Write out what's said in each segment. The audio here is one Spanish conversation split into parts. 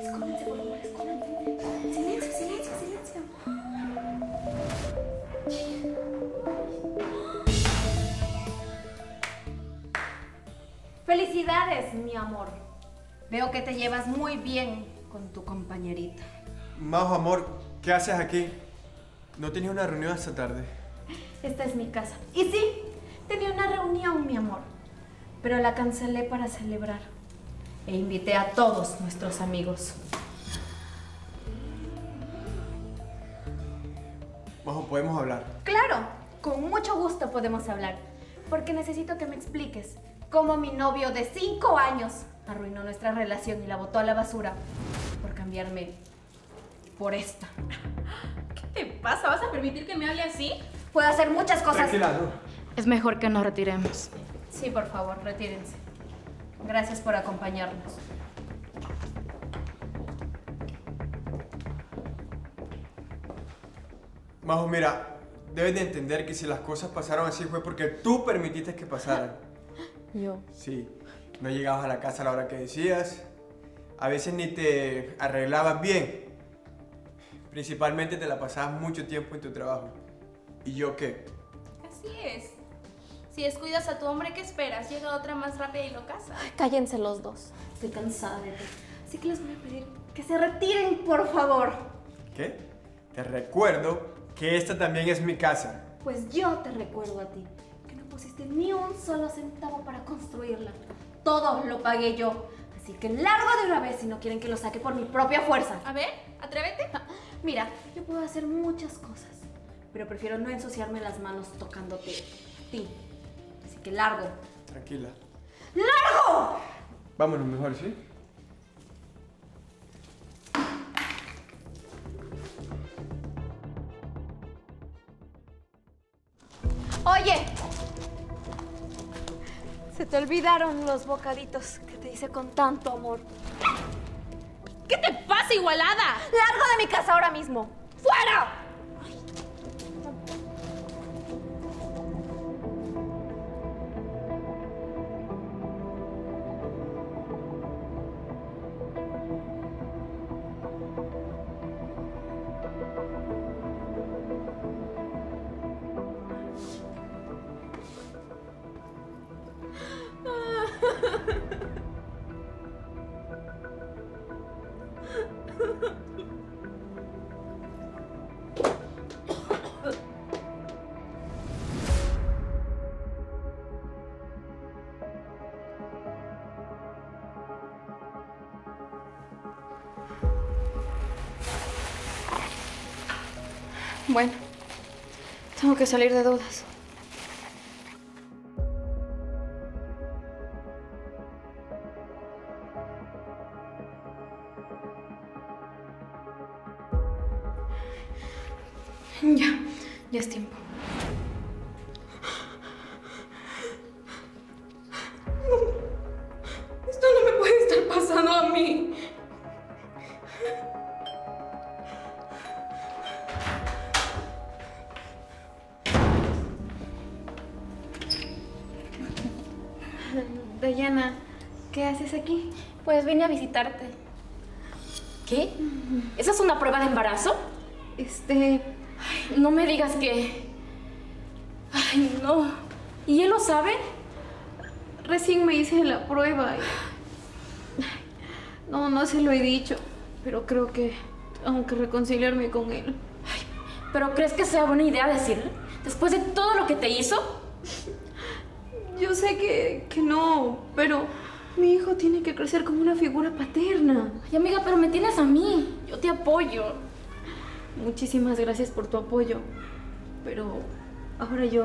Escóndanse, por favor, escóndanse. Silencio, silencio, silencio. Felicidades, mi amor. Veo que te llevas muy bien con tu compañerita. Majo, amor, ¿qué haces aquí? No tenía una reunión esta tarde. Esta es mi casa. Y sí, tenía una reunión, mi amor. Pero la cancelé para celebrar. E invité a todos nuestros amigos. Majo, ¿podemos hablar? Claro, con mucho gusto podemos hablar. Porque necesito que me expliques cómo mi novio de 5 años arruinó nuestra relación y la botó a la basura por cambiarme por esta. ¿Qué te pasa? ¿Vas a permitir que me hable así? Puedo hacer muchas cosas. Tranquila, no. Es mejor que nos retiremos. Sí, por favor, retírense. Gracias por acompañarnos. Majo, mira, debes de entender que si las cosas pasaron así fue porque tú permitiste que pasaran. ¿Yo? Sí. No llegabas a la casa a la hora que decías. A veces ni te arreglabas bien. Principalmente te la pasabas mucho tiempo en tu trabajo. ¿Y yo qué? Así es. Si descuidas a tu hombre, ¿qué esperas? Llega otra más rápida y lo casa. Ay, cállense los dos. Estoy cansada de ti. Así que les voy a pedir que se retiren, por favor. ¿Qué? Te recuerdo que esta también es mi casa. Pues yo te recuerdo a ti, que no pusiste ni un solo centavo para construirla. Todo lo pagué yo. Así que largo de una vez si no quieren que lo saque por mi propia fuerza. A ver, atrévete. Mira, yo puedo hacer muchas cosas, pero prefiero no ensuciarme las manos tocándote a ti. Así que largo. Tranquila. ¡Largo! Vámonos mejor, ¿sí? Oye, se te olvidaron los bocaditos que te hice con tanto amor. ¿Qué te pasa, igualada? ¡Largo de mi casa ahora mismo! ¡Fuera! Bueno, tengo que salir de dudas. Ya es tiempo. No, esto no me puede estar pasando a mí. Dayana, ¿qué haces aquí? Pues vine a visitarte. ¿Qué? ¿Esa es una prueba de embarazo? Ay, no me digas que... Ay, no. ¿Y él lo sabe? Recién me hice la prueba. Y... No, no se lo he dicho. Pero creo que tengo que reconciliarme con él. Ay, ¿pero crees que sea buena idea decirle? Después de todo lo que te hizo. Yo sé que no, pero mi hijo tiene que crecer como una figura paterna. Ay, amiga, pero me tienes a mí. Yo te apoyo. Muchísimas gracias por tu apoyo, pero ahora yo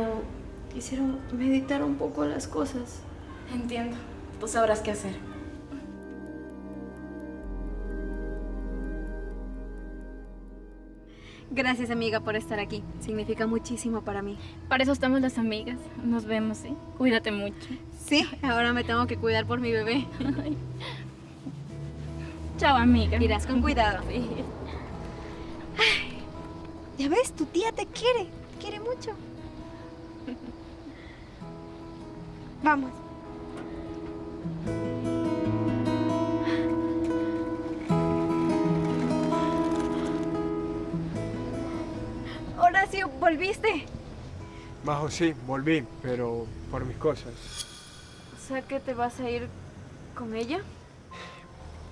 quisiera meditar un poco las cosas. Entiendo. Tú sabrás qué hacer. Gracias, amiga, por estar aquí. Significa muchísimo para mí. Para eso estamos las amigas. Nos vemos, ¿sí? Cuídate mucho. Sí, ahora me tengo que cuidar por mi bebé. Chao, amiga. Irás con cuidado. Sí. Ay, ya ves, tu tía te quiere mucho. Vamos. ¿Volviste? Majo, sí, volví, pero por mis cosas. O sea que te vas a ir con ella.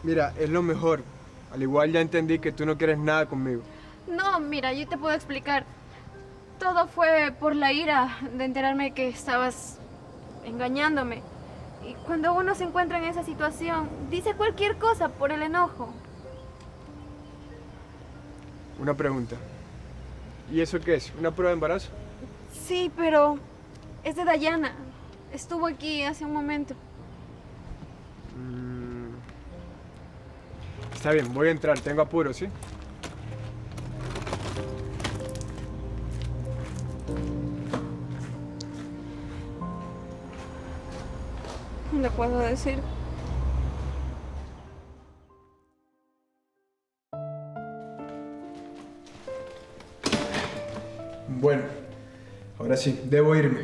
Mira, es lo mejor. Al igual ya entendí que tú no quieres nada conmigo. No, mira, yo te puedo explicar. Todo fue por la ira de enterarme que estabas engañándome. Y cuando uno se encuentra en esa situación, dice cualquier cosa por el enojo. Una pregunta. ¿Y eso qué es? ¿Una prueba de embarazo? Sí, pero es de Dayana. Estuvo aquí hace un momento. Está bien, voy a entrar. Tengo apuro, ¿sí? No le puedo decir. Bueno, ahora sí, debo irme.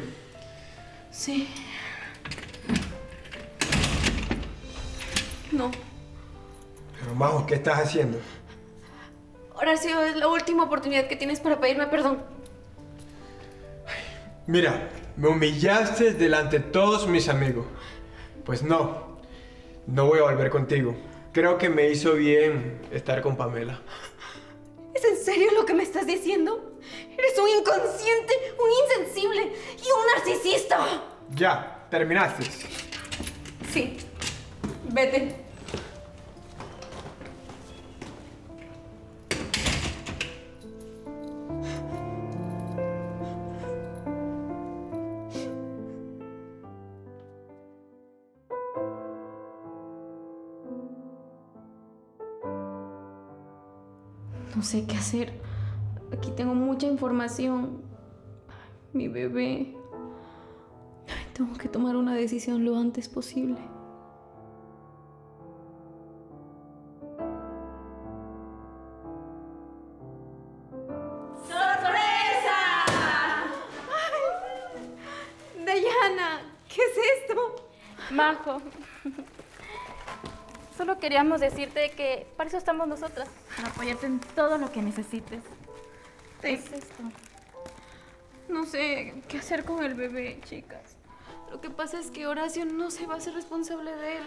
Sí. No. Pero Majo, ¿qué estás haciendo? Horacio, es la última oportunidad que tienes para pedirme perdón. Ay, mira, me humillaste delante de todos mis amigos. Pues no, no voy a volver contigo. Creo que me hizo bien estar con Pamela. ¿Es en serio lo que me estás diciendo? Eres un inconsciente, un insensible y un narcisista. Ya, terminaste. Sí, vete. No sé qué hacer. Aquí tengo mucha información. Mi bebé. Tengo que tomar una decisión lo antes posible. ¡Sorpresa! ¡Ay! Dayana, ¿qué es esto? Majo. Solo queríamos decirte que para eso estamos nosotras. Para apoyarte en todo lo que necesites. ¿Qué es esto? No sé qué hacer con el bebé, chicas. Lo que pasa es que Horacio no se va a hacer responsable de él.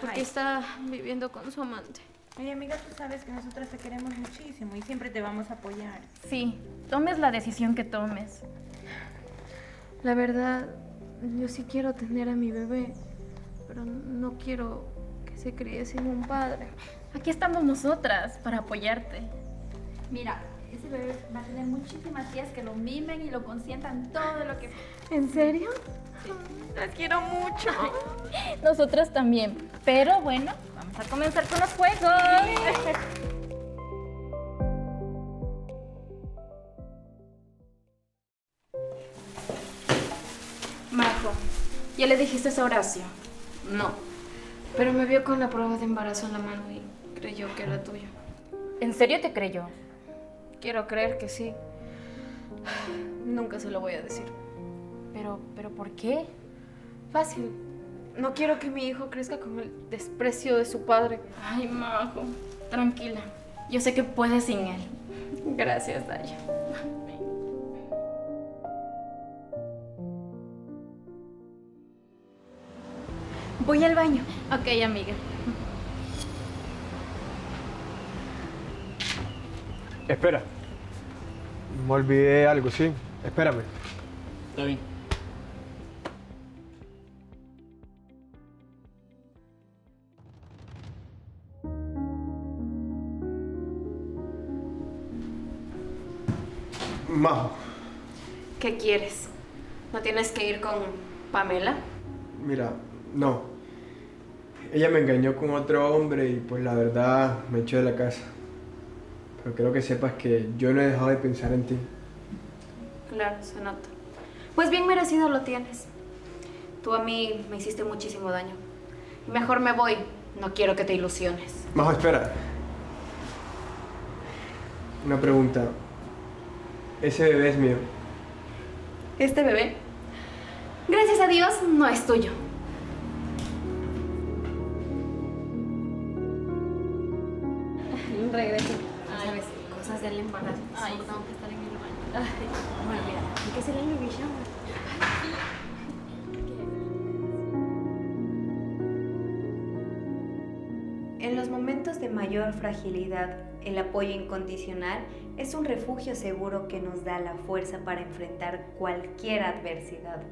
Porque está viviendo con su amante. Oye, amiga, tú sabes que nosotras te queremos muchísimo y siempre te vamos a apoyar. Sí, tomes la decisión que tomes. La verdad, yo sí quiero tener a mi bebé. Pero no quiero que se críe sin un padre. Aquí estamos nosotras para apoyarte. Mira, ese bebé va a tener muchísimas tías que lo mimen y lo consientan todo lo que... ¿En serio? Sí. Las quiero mucho. Nosotras también. Pero bueno, vamos a comenzar con los juegos. Sí. Majo, ¿ya le dijiste a Horacio? No. Pero me vio con la prueba de embarazo en la mano y creyó que era tuyo. ¿En serio te creyó? Quiero creer que sí. Nunca se lo voy a decir. ¿Pero por qué? Fácil. No quiero que mi hijo crezca con el desprecio de su padre. Ay, Majo. Tranquila. Yo sé que puedes sin él. Gracias, Daya. Voy al baño. Ok, amiga. Espera. Me olvidé algo, ¿sí? Espérame. Está bien. Majo. ¿Qué quieres? ¿No tienes que ir con Pamela? Mira, no. Ella me engañó con otro hombre y pues la verdad me echó de la casa. Pero quiero que sepas que yo no he dejado de pensar en ti. Claro, se nota. Pues bien merecido lo tienes. Tú a mí me hiciste muchísimo daño. Mejor me voy. No quiero que te ilusiones. Majo, espera. Una pregunta. Ese bebé es mío. ¿Este bebé? Gracias a Dios no es tuyo. Regreso. Ay, cosas del embarazo. Ay, tengo que estar en el baño. Bueno, mira, hay que hacerle mi pijama. En los momentos de mayor fragilidad, el apoyo incondicional es un refugio seguro que nos da la fuerza para enfrentar cualquier adversidad.